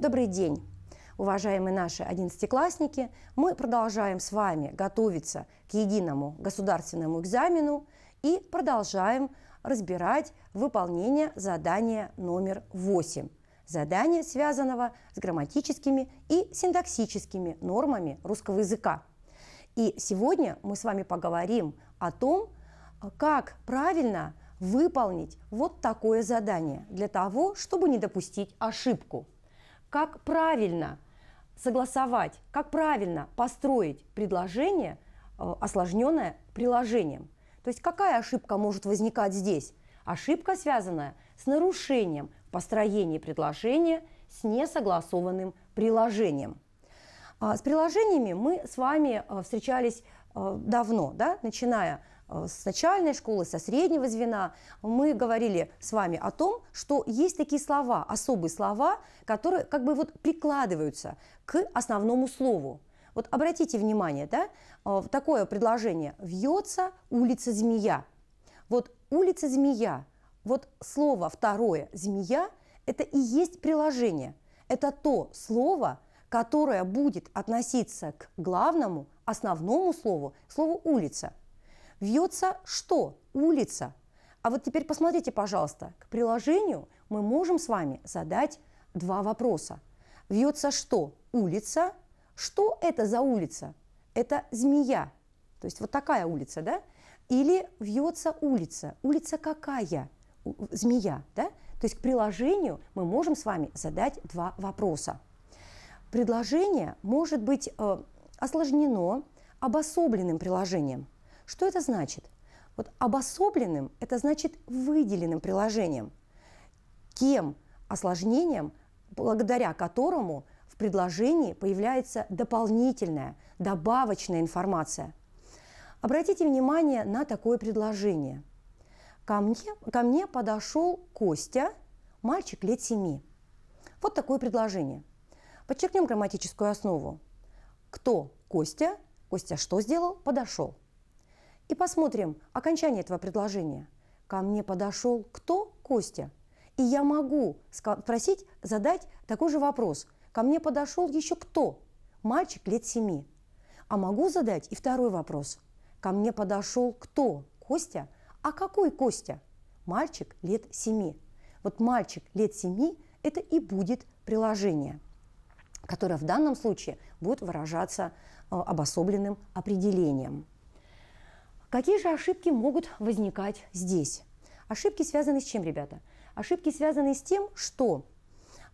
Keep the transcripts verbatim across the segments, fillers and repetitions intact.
Добрый день, уважаемые наши одиннадцатиклассники! Мы продолжаем с вами готовиться к единому государственному экзамену и продолжаем разбирать выполнение задания номер восемь. Задание, связанного с грамматическими и синтаксическими нормами русского языка. И сегодня мы с вами поговорим о том, как правильно выполнить вот такое задание для того, чтобы не допустить ошибку. Как правильно согласовать, как правильно построить предложение, осложненное приложением. То есть какая ошибка может возникать здесь? Ошибка, связанная с нарушением в построении предложения с несогласованным приложением. С приложениями мы с вами встречались давно, да? Начиная с начальной школы, со среднего звена, мы говорили с вами о том, что есть такие слова, особые слова, которые как бы вот прикладываются к основному слову. Вот обратите внимание, да, такое предложение: «Вьется улица змея». Вот улица змея, вот слово второе «змея» – это и есть приложение. Это то слово, которое будет относиться к главному, основному слову, слову «улица». Вьется что? Улица. А вот теперь посмотрите, пожалуйста, к приложению мы можем с вами задать два вопроса. Вьется что? Улица. Что это за улица? Это змея. То есть вот такая улица, да? Или вьется улица. Улица какая? Змея, да? То есть к приложению мы можем с вами задать два вопроса. Предложение может быть э, осложнено обособленным приложением. Что это значит? Вот обособленным – это значит выделенным приложением, тем осложнением, благодаря которому в предложении появляется дополнительная, добавочная информация. Обратите внимание на такое предложение. Ко мне, ко мне подошел Костя, мальчик лет семи. Вот такое предложение. Подчеркнем грамматическую основу. Кто? Костя. Костя что сделал? Подошел. И посмотрим окончание этого предложения. Ко мне подошел кто? Костя. И я могу спросить, задать такой же вопрос. Ко мне подошел еще кто? Мальчик лет семи. А могу задать и второй вопрос. Ко мне подошел кто? Костя. А какой Костя? Мальчик лет семи. Вот мальчик лет семи – это и будет приложение, которое в данном случае будет выражаться обособленным определением. Какие же ошибки могут возникать здесь? Ошибки связаны с чем, ребята? Ошибки связаны с тем, что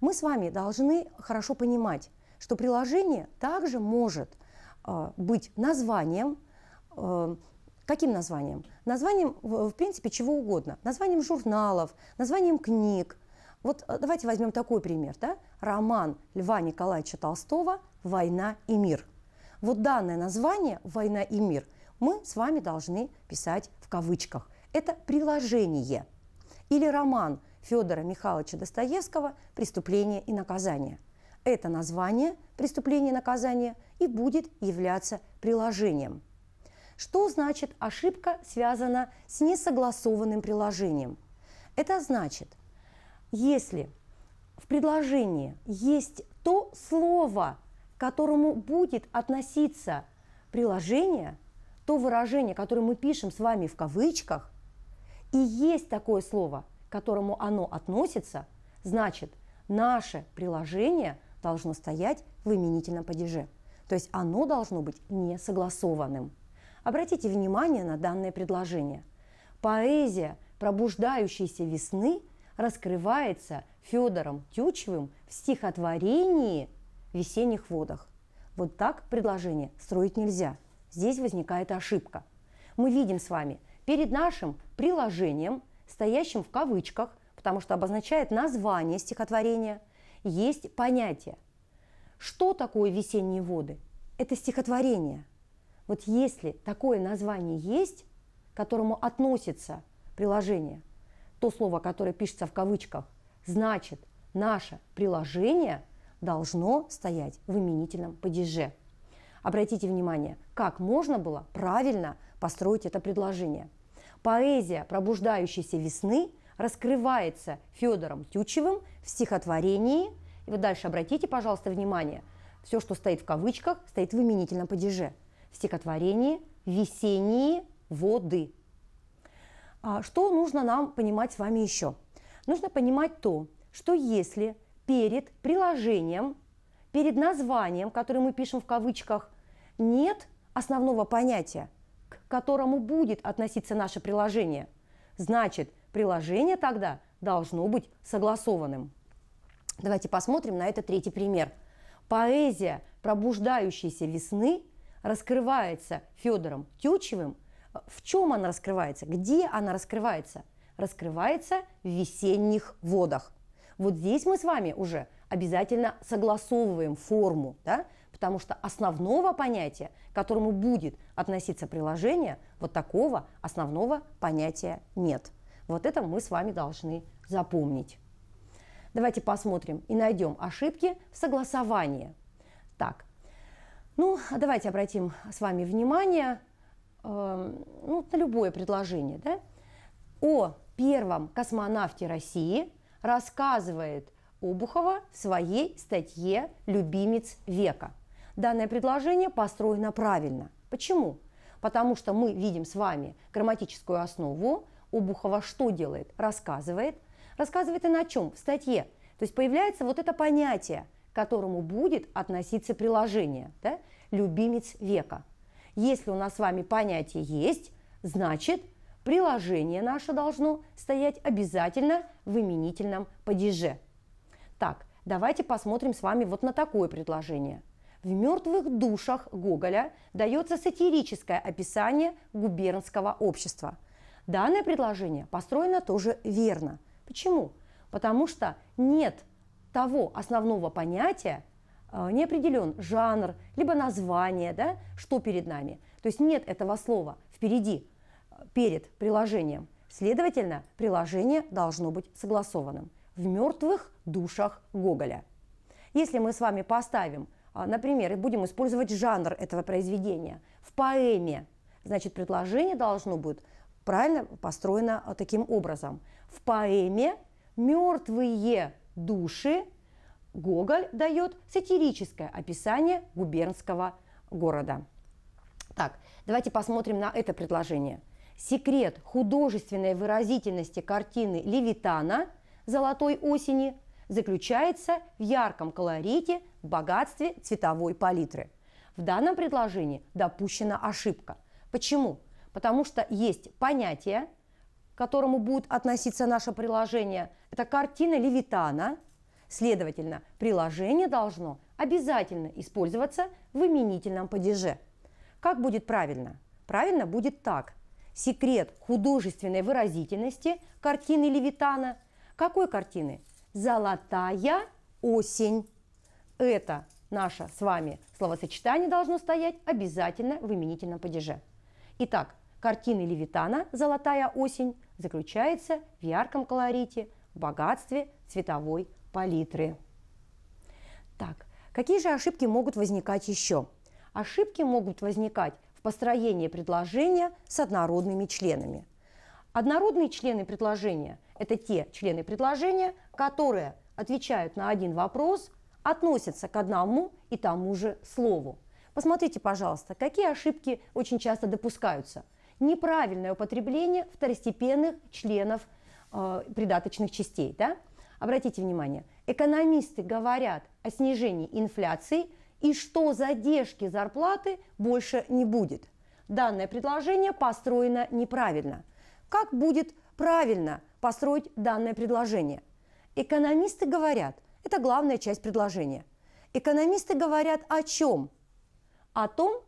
мы с вами должны хорошо понимать, что приложение также может э, быть названием, э, каким названием? Названием, в принципе, чего угодно. Названием журналов, названием книг. Вот давайте возьмем такой пример, да? Роман Льва Николаевича Толстого «Война и мир». Вот данное название «Война и мир» мы с вами должны писать в кавычках. Это приложение. Или роман Федора Михайловича Достоевского «Преступление и наказание». Это название «Преступление и наказание» и будет являться приложением. Что значит ошибка связана с несогласованным приложением? Это значит, если в предложении есть то слово, к которому будет относиться приложение, то выражение, которое мы пишем с вами в кавычках, и есть такое слово, к которому оно относится, значит, наше приложение должно стоять в именительном падеже. То есть оно должно быть несогласованным. Обратите внимание на данное предложение. Поэзия пробуждающейся весны раскрывается Федором Тютчевым в стихотворении «В весенних водах». Вот так предложение строить нельзя. Здесь возникает ошибка. Мы видим с вами перед нашим приложением, стоящим в кавычках, потому что обозначает название стихотворения, есть понятие. Что такое «Весенние воды»? Это стихотворение. Вот если такое название есть, к которому относится приложение, то слово, которое пишется в кавычках, значит, наше приложение должно стоять в именительном падеже. Обратите внимание, как можно было правильно построить это предложение. Поэзия пробуждающейся весны раскрывается Федором Тютчевым в стихотворении И вот дальше обратите, пожалуйста, внимание. Все, что стоит в кавычках, стоит в именительном падеже. В стихотворении «Весенние воды». А что нужно нам понимать с вами еще? Нужно понимать то, что если перед приложением, перед названием, которое мы пишем в кавычках, нет основного понятия, к которому будет относиться наше приложение, значит, приложение тогда должно быть согласованным. Давайте посмотрим на это третий пример. Поэзия пробуждающейся весны раскрывается Федором Тютчевым. В чем она раскрывается? Где она раскрывается? Раскрывается в весенних водах. Вот здесь мы с вами уже обязательно согласовываем форму, да? Потому что основного понятия, к которому будет относиться приложение, вот такого основного понятия нет. Вот это мы с вами должны запомнить. Давайте посмотрим и найдем ошибки в согласовании. Так, ну давайте обратим с вами внимание э, ну, на любое предложение. Да? О первом космонавте России рассказывает Обухова в своей статье «Любимец века». Данное предложение построено правильно. Почему? Потому что мы видим с вами грамматическую основу. Обухова что делает? Рассказывает. Рассказывает и на чем? В статье. То есть появляется вот это понятие, к которому будет относиться приложение. Да? «Любимец века». Если у нас с вами понятие есть, значит, приложение наше должно стоять обязательно в именительном падеже. Так, давайте посмотрим с вами вот на такое предложение. В «Мертвых душах» Гоголя дается сатирическое описание губернского общества. Данное предложение построено тоже верно. Почему? Потому что нет того основного понятия, не определен жанр, либо название, да, что перед нами. То есть нет этого слова впереди, перед приложением. Следовательно, приложение должно быть согласованным. В «Мертвых душах» Гоголя. Если мы с вами поставим, например, и будем использовать жанр этого произведения в поэме, значит, предложение должно быть правильно построено таким образом. В поэме «Мертвые души» Гоголь дает сатирическое описание губернского города. Так, давайте посмотрим на это предложение. Секрет художественной выразительности картины Левитана «Золотой осени» заключается в ярком колорите, богатстве цветовой палитры. В данном предложении допущена ошибка. Почему? Потому что есть понятие, к которому будет относиться наше приложение. Это картина Левитана. Следовательно, приложение должно обязательно использоваться в именительном падеже. Как будет правильно? Правильно будет так. Секрет художественной выразительности картины Левитана. Какой картины? «Золотая осень». Это наше с вами словосочетание должно стоять обязательно в именительном падеже. Итак, картины Левитана «Золотая осень» заключается в ярком колорите, богатстве цветовой палитры. Так, какие же ошибки могут возникать еще? Ошибки могут возникать в построении предложения с однородными членами. Однородные члены предложения – это те члены предложения, которые отвечают на один вопрос, относятся к одному и тому же слову. Посмотрите, пожалуйста, какие ошибки очень часто допускаются. Неправильное употребление второстепенных членов э, придаточных частей. Да? Обратите внимание, экономисты говорят о снижении инфляции и что задержки зарплаты больше не будет. Данное предложение построено неправильно. Как будет правильно построить данное предложение? Экономисты говорят, это главная часть предложения. Экономисты говорят о чем? О том,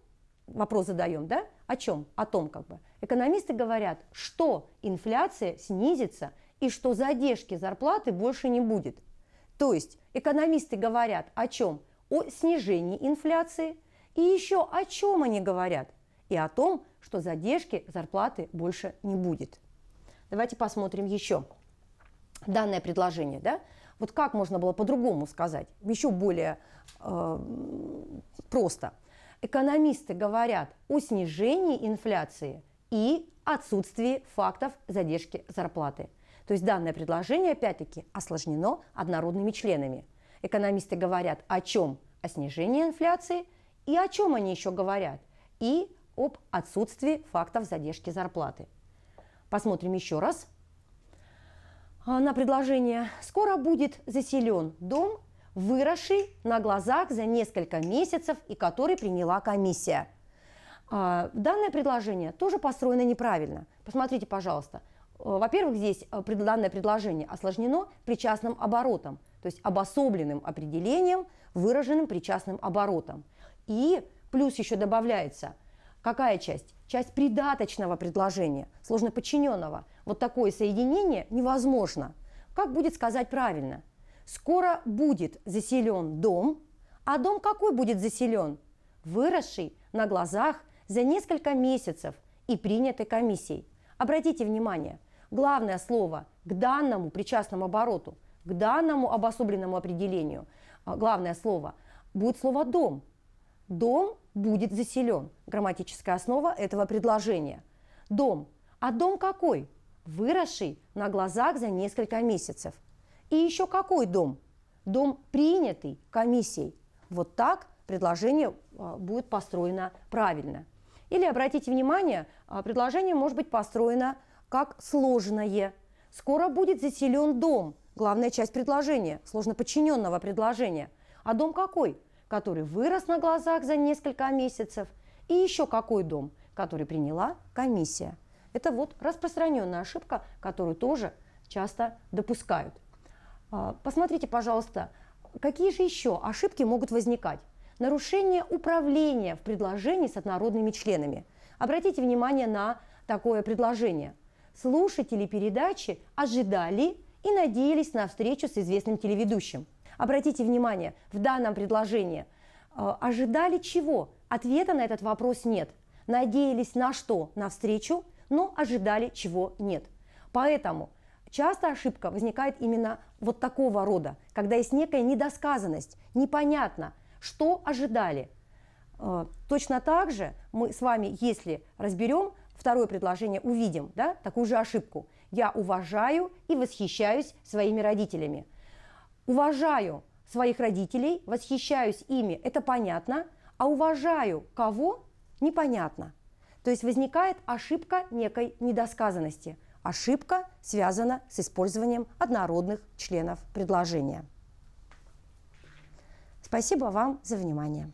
вопрос задаем, да? О чем? О том, как бы. Экономисты говорят, что инфляция снизится и что задержки зарплаты больше не будет. То есть экономисты говорят о чем? О снижении инфляции. И еще о чем они говорят? И о том, что задержки зарплаты больше не будет. Давайте посмотрим еще данное предложение. Да? Вот как можно было по-другому сказать, еще более э, просто. Экономисты говорят о снижении инфляции и отсутствии фактов задержки зарплаты. То есть данное предложение опять-таки осложнено однородными членами. Экономисты говорят о чем? О снижении инфляции. И о чем они еще говорят? И об отсутствии фактов задержки зарплаты. Посмотрим еще раз на предложение. Скоро будет заселен дом, выросший на глазах за несколько месяцев и который приняла комиссия. Данное предложение тоже построено неправильно. Посмотрите, пожалуйста. Во-первых, здесь данное предложение осложнено причастным оборотом, то есть обособленным определением, выраженным причастным оборотом. И плюс еще добавляется какая часть? Часть придаточного предложения, сложноподчиненного. Вот такое соединение невозможно. Как будет сказать правильно? Скоро будет заселен дом. А дом какой будет заселен? Выросший на глазах за несколько месяцев и принятый комиссией. Обратите внимание, главное слово к данному причастному обороту, к данному обособленному определению, главное слово будет слово «дом». Дом будет заселен. Грамматическая основа этого предложения. Дом. А дом какой? Выросший на глазах за несколько месяцев. И еще какой дом? Дом, принятый комиссией. Вот так предложение будет построено правильно. Или обратите внимание, предложение может быть построено как сложное. Скоро будет заселен дом. Главная часть предложения, сложноподчиненного предложения. А дом какой? Который вырос на глазах за несколько месяцев, и еще какой дом, который приняла комиссия. Это вот распространенная ошибка, которую тоже часто допускают. Посмотрите, пожалуйста, какие же еще ошибки могут возникать? Нарушение управления в предложении с однородными членами. Обратите внимание на такое предложение. Слушатели передачи ожидали и надеялись на встречу с известным телеведущим. Обратите внимание, в данном предложении э, ожидали чего? Ответа на этот вопрос нет. Надеялись на что? На встречу, но ожидали чего? Нет. Поэтому часто ошибка возникает именно вот такого рода, когда есть некая недосказанность, непонятно, что ожидали. Э, точно так же мы с вами, если разберем второе предложение, увидим, да, такую же ошибку. Я уважаю и восхищаюсь своими родителями. Уважаю своих родителей, восхищаюсь ими, это понятно, а уважаю кого, непонятно. То есть возникает ошибка некой недосказанности. Ошибка связана с использованием однородных членов предложения. Спасибо вам за внимание.